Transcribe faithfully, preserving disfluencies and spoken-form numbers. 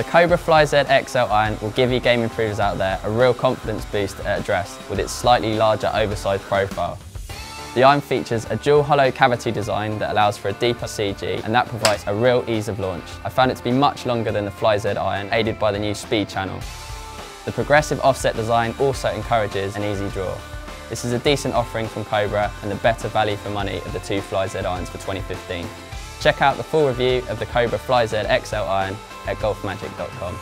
The Cobra Fly Z X L Iron will give you game improvers out there a real confidence boost at address with its slightly larger oversized profile. The Iron features a dual hollow cavity design that allows for a deeper C G, and that provides a real ease of launch. I found it to be much longer than the Fly Z Iron, aided by the new speed channel. The progressive offset design also encourages an easy draw. This is a decent offering from Cobra and the better value for money of the two Fly Z Irons for twenty fifteen. Check out the full review of the Cobra Fly Z X L Iron at golf magic dot com.